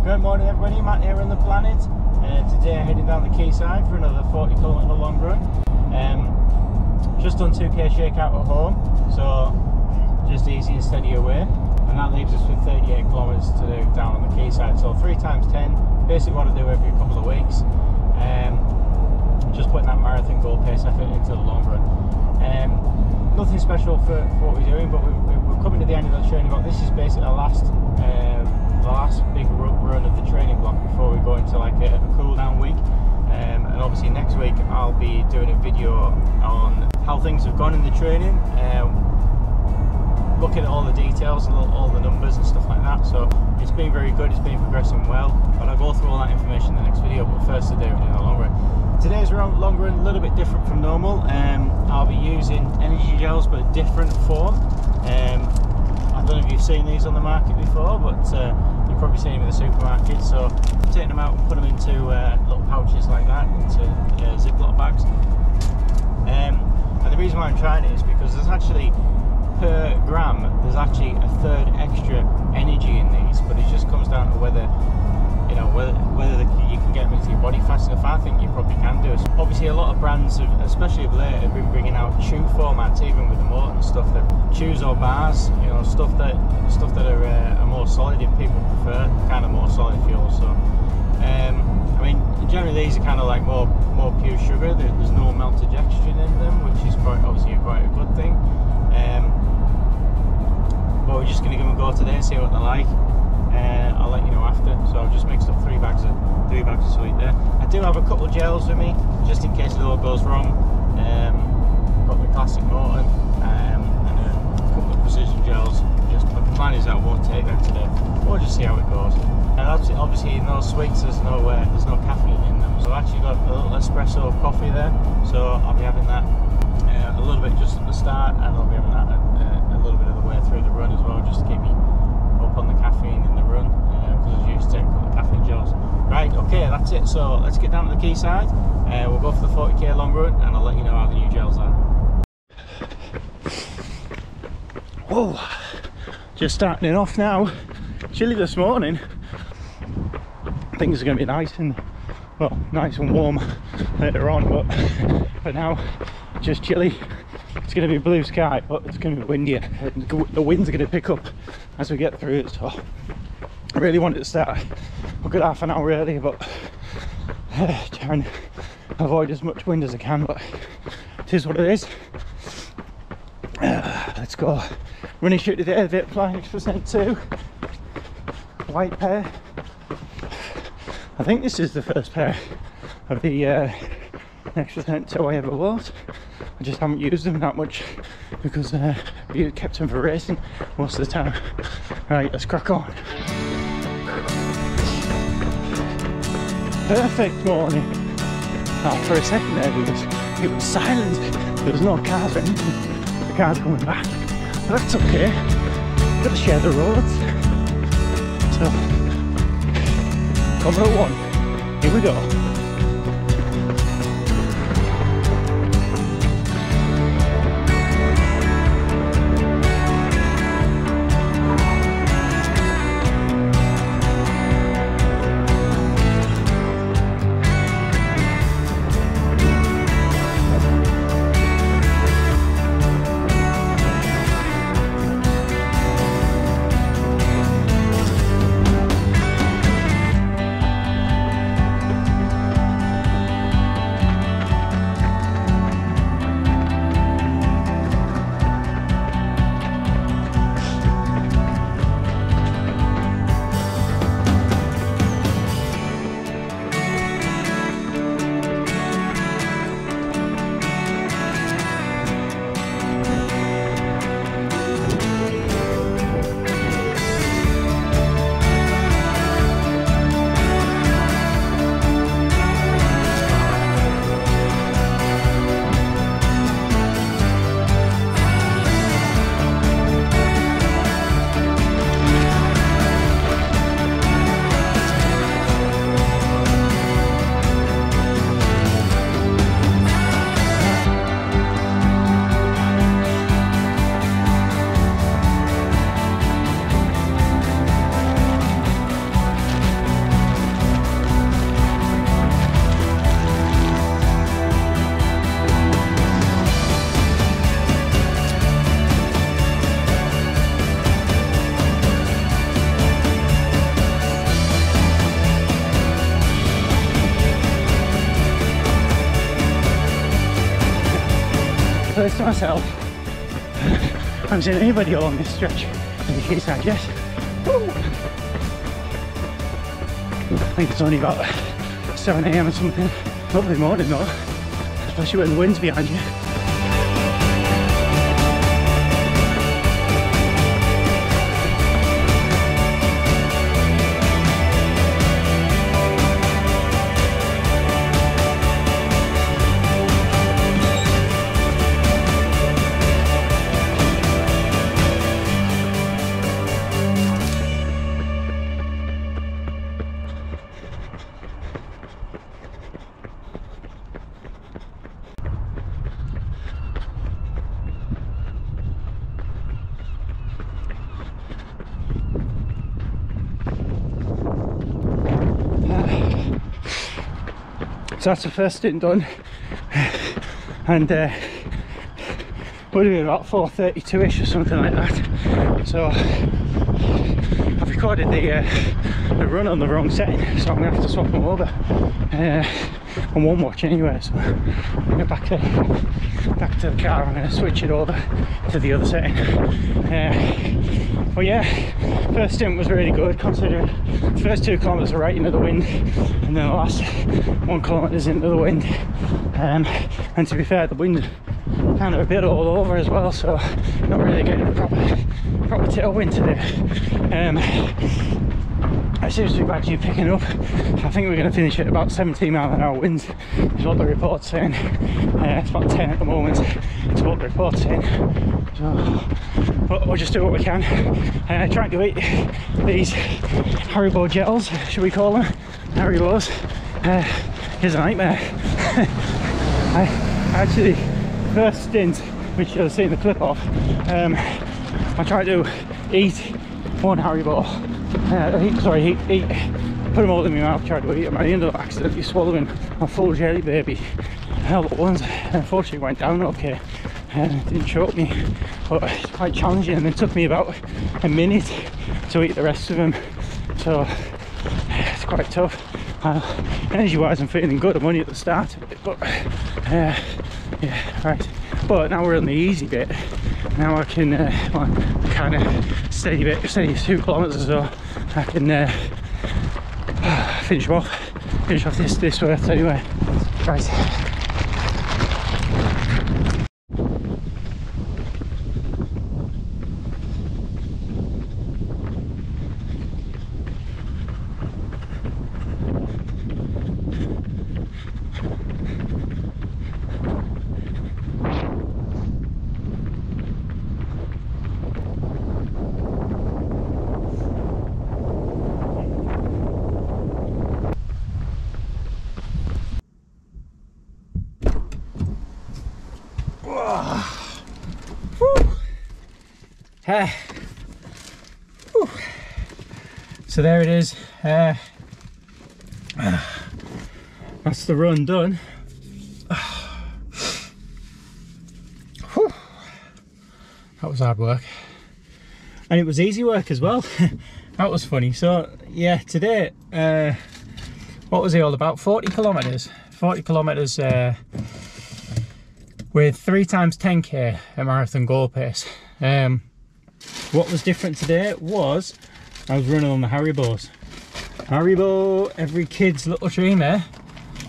Good morning everybody, Matt here on The Planet. Today I'm heading down the quayside for another 40km long run. Just done 2k shakeout at home, so just easy and steady away. And that leaves us with 38km to do down on the quayside, so 3 times 10, basically what I do every couple of weeks. Just putting that marathon goal pace effort into the long run. Nothing special for what we're doing, but we're coming to the end of the training block. This is basically the last big run of the training block before we go into like a cool down week, and obviously next week I'll be doing a video on how things have gone in the training, looking at all the details and all the numbers and stuff like that. So it's been very good, it's been progressing well, but I'll go through all that information in the next video. But first today we're doing a long run. Today's long run a little bit different from normal. I'll be using energy gels but a different form. I don't know if you've seen these on the market before, but you've probably seen them in the supermarket. So I'm taking them out and putting them into little pouches like that, into Ziploc bags. And the reason why I'm trying it is because there's actually, per gram, there's actually a third extra energy in these, but it just comes down to whether you know whether you can get them into your body fast enough. I think you probably can do it. Obviously a lot of brands, especially of late, have been bringing out chew formats, even with the Maurten stuff. That chews or bars, you know, stuff that are more solid if people prefer, kind of more solid fuel. So I mean, generally these are kind of like more pure sugar. There's no malted extraction in them, which is quite obviously quite a good thing. But we're just going to give them a go today, see what they're like. I'll let you know after. So I've just mixed up three bags of sweet there. I do have a couple of gels with me just in case it all goes wrong. Got the classic Maurten and a couple of Precision gels. Just the plan is that I won't take them today. We'll just see how it goes. And obviously in those sweets there's no caffeine in them. So I've actually got a little espresso coffee there. So I'll be having that a little bit just at the start, and I'll be having that a little bit of the way through the run as well, just to keep me up on the caffeine in the run, because I used to take a couple of caffeine gels. Right, okay, that's it. So let's get down to the quayside, we'll go for the 40k long run, and I'll let you know how the new gels are. Whoa, just starting it off now. Chilly this morning. Things are going to be nice and, well, nice and warm later on, but for now, just chilly. It's going to be blue sky, but it's going to be windier. The wind's going to pick up as we get through it, so I really wanted to start a good half an hour early, but try and avoid as much wind as I can, but it is what it is. Let's go. Running shoot today, Vaporfly Next % 2, white pair. I think this is the first pair of the Next % 2 I ever wore. I just haven't used them that much because we kept them for racing most of the time. Right, let's crack on. Perfect morning. Oh, for a second there it was silent. There was no cars or anything. The cars coming back. But that's okay. Gotta share the roads. So, combo 1. Here we go. to myself, I haven't seen anybody along this stretch in the Quayside yet. I think it's only about 7 AM or something. Lovely morning though, especially when the wind's behind you. So that's the first stint done, and we're doing about 4:32ish or something like that. So I've recorded the run on the wrong setting, so I'm gonna have to swap them over on one watch anyway. So I'm gonna back to the car. I'm gonna switch it over to the other setting. But yeah, first stint was really good considering the first 2 kilometres are right into the wind, and then the last 1 kilometre is into the wind. And to be fair, the wind kind of a bit all over as well, so not really getting a proper tailwind today. It seems to be gradually picking up. I think we're going to finish at about 17 mph winds is what the report's saying. It's about 10 at the moment, it's what the report's saying. So, but we'll just do what we can. Trying to eat these Haribo gels, should we call them? Haribos. Is a nightmare. I actually, first stint, which you'll see in the clip of, I tried to eat one Haribo. Put them all in my mouth, tried to eat them. I ended up accidentally swallowing a full jelly baby all at once. Unfortunately it went down okay, didn't choke me, but it's quite challenging, and it took me about a minute to eat the rest of them, so it's quite tough. Energy wise I'm feeling good, I'm only at the start of it, but yeah, right, but now we're on the easy bit. Now I can, kind of steady 2 kilometres or so, I can finish off this worth anyway. Right. So there it is, that's the run done. That was hard work, and it was easy work as well. That was funny. So yeah, today what was it all about? 40 kilometers with 3 times 10K at marathon goal pace. What was different today was I was running on the Haribos. Haribo, every kid's little dream, eh?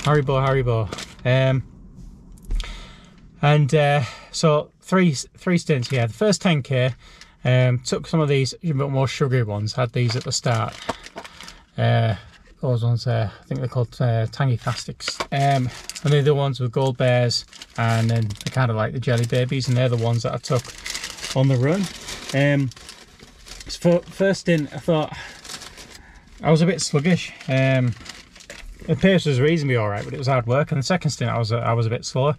Haribo. So three stints here. The first 10K, took some of these more sugary ones. Had these at the start. Those ones there, I think they're called Tangy-Fastics. And the other ones were Gold Bears, and then kind of like the Jelly Babies, and they're the ones that I took on the run. So first stint, I thought I was a bit sluggish. The pace was reasonably all right, but it was hard work. And the second stint, I was a bit slow,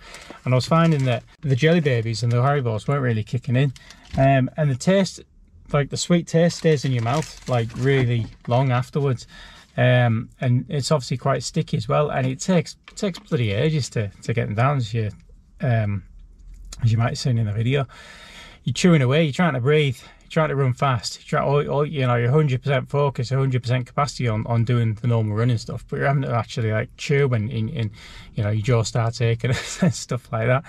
and I was finding that the Jelly Babies and the Haribos weren't really kicking in. And the taste, like the sweet taste, stays in your mouth like really long afterwards. And it's obviously quite sticky as well, and it takes bloody ages to get them down, as you might have seen in the video. You're chewing away, you're trying to breathe. trying to run fast, you try all, you know, you're 100% focus, 100% capacity on doing the normal running stuff, but you're having to actually like chew and you know, your jaw starts aching and stuff like that.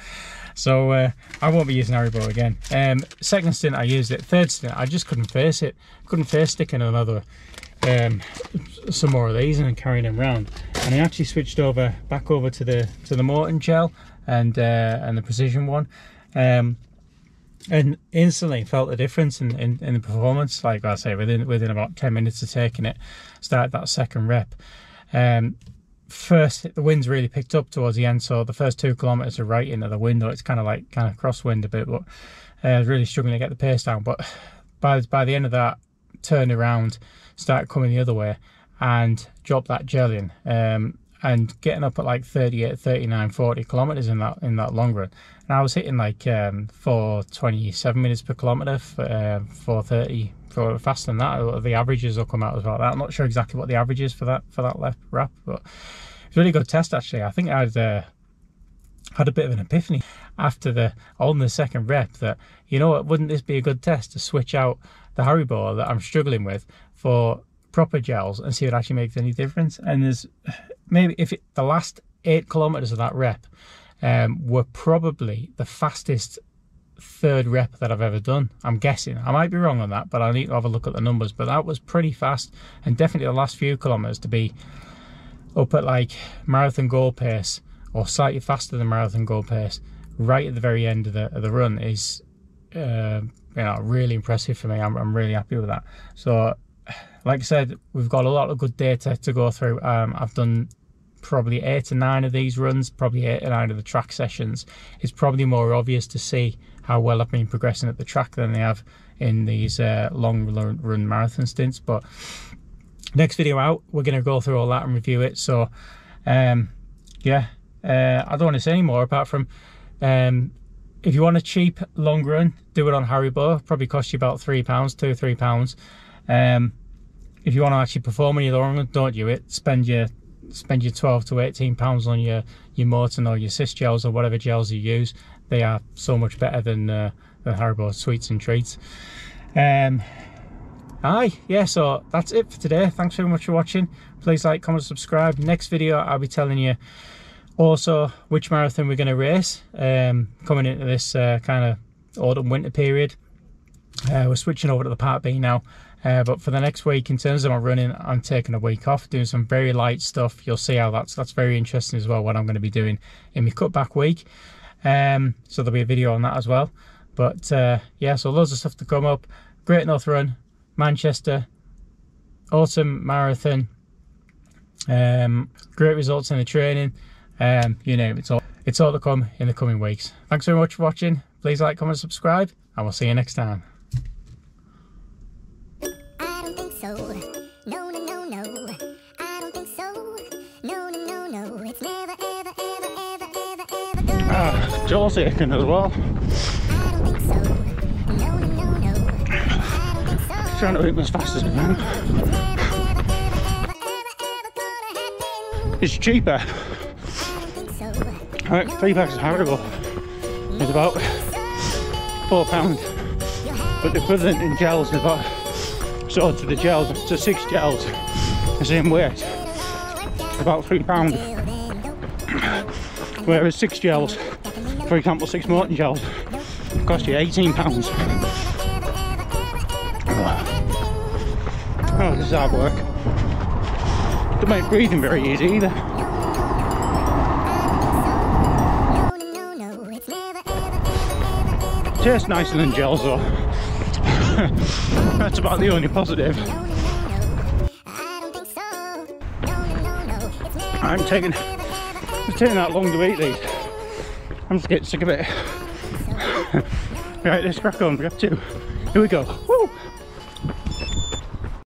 So I won't be using Haribo again. Second stint I used it, third stint I just couldn't face it, couldn't face sticking another some more of these and carrying them around. And I actually switched over back over to the Maurten gel and the Precision one. And instantly felt the difference in the performance. Like I say, within about 10 minutes of taking it, started that second rep. First, the wind's really picked up towards the end, so the first 2 kilometers are right into the wind, or it's kind of crosswind a bit, but I was really struggling to get the pace down. But by the end of that, turned around, started coming the other way, and dropped that gel in. And getting up at like 38, 39, 40 kilometers in that long run, and I was hitting like 4:27 minutes per kilometer, 4:30, faster than that. The averages will come out as well. I'm not sure exactly what the average is for that left wrap, but it's a really good test actually. I think I'd had a bit of an epiphany after on the second rep that, you know what, wouldn't this be a good test to switch out the Haribo that I'm struggling with for proper gels and see if it actually makes any difference. And there's maybe the last 8 kilometers of that rep were probably the fastest third rep that I've ever done. I'm guessing, I might be wrong on that, but I need to have a look at the numbers. But that was pretty fast, and definitely the last few kilometers to be up at like marathon goal pace or slightly faster than marathon goal pace right at the very end of the run is you know, really impressive for me. I'm really happy with that. So like I said, we've got a lot of good data to go through. I've done probably 8 or 9 of these runs, probably 8 or 9 of the track sessions. It's probably more obvious to see how well I've been progressing at the track than they have in these long run marathon stints. But next video out, we're going to go through all that and review it. So yeah, I don't want to say any more apart from if you want a cheap long run, do it on Haribo. Probably cost you about £3, £2 or £3. If you want to actually perform in your long run, don't do it. Spend your £12 to £18 on your Maurten or your Cis gels or whatever gels you use. They are so much better than Haribo sweets and treats. Yeah, so that's it for today. Thanks very much for watching. Please like, comment, subscribe. Next video I'll be telling you also which marathon we're going to race coming into this kind of autumn winter period. We're switching over to the Part B now. But for the next week, in terms of my running, I'm taking a week off, doing some very light stuff. You'll see how that's very interesting as well, what I'm going to be doing in my cutback week. So there'll be a video on that as well. But yeah, so loads of stuff to come up. Great North Run, Manchester, Autumn Marathon, great results in the training, you name it. It's all to come in the coming weeks. Thanks very much for watching. Please like, comment, subscribe, and we'll see you next time. Jaw's aching as well. I don't think so. No. I don't think so. I'm trying to eat as fast as I can. It's cheaper. I don't think so. Right, 3 bags of Haribo is about £4, but the equivalent in gels is about, so to the gels, to 6 gels, the same weight, about £3. Whereas 6 gels, for example, 6 Maurten gels, cost you £18. Oh, this is hard work. Don't make breathing very easy either. Tastes nicer than gels though. That's about the only positive. It's taking that long to eat these. I'm just getting sick of it. Right, let's crack on, rep 2. Here we go. Woo!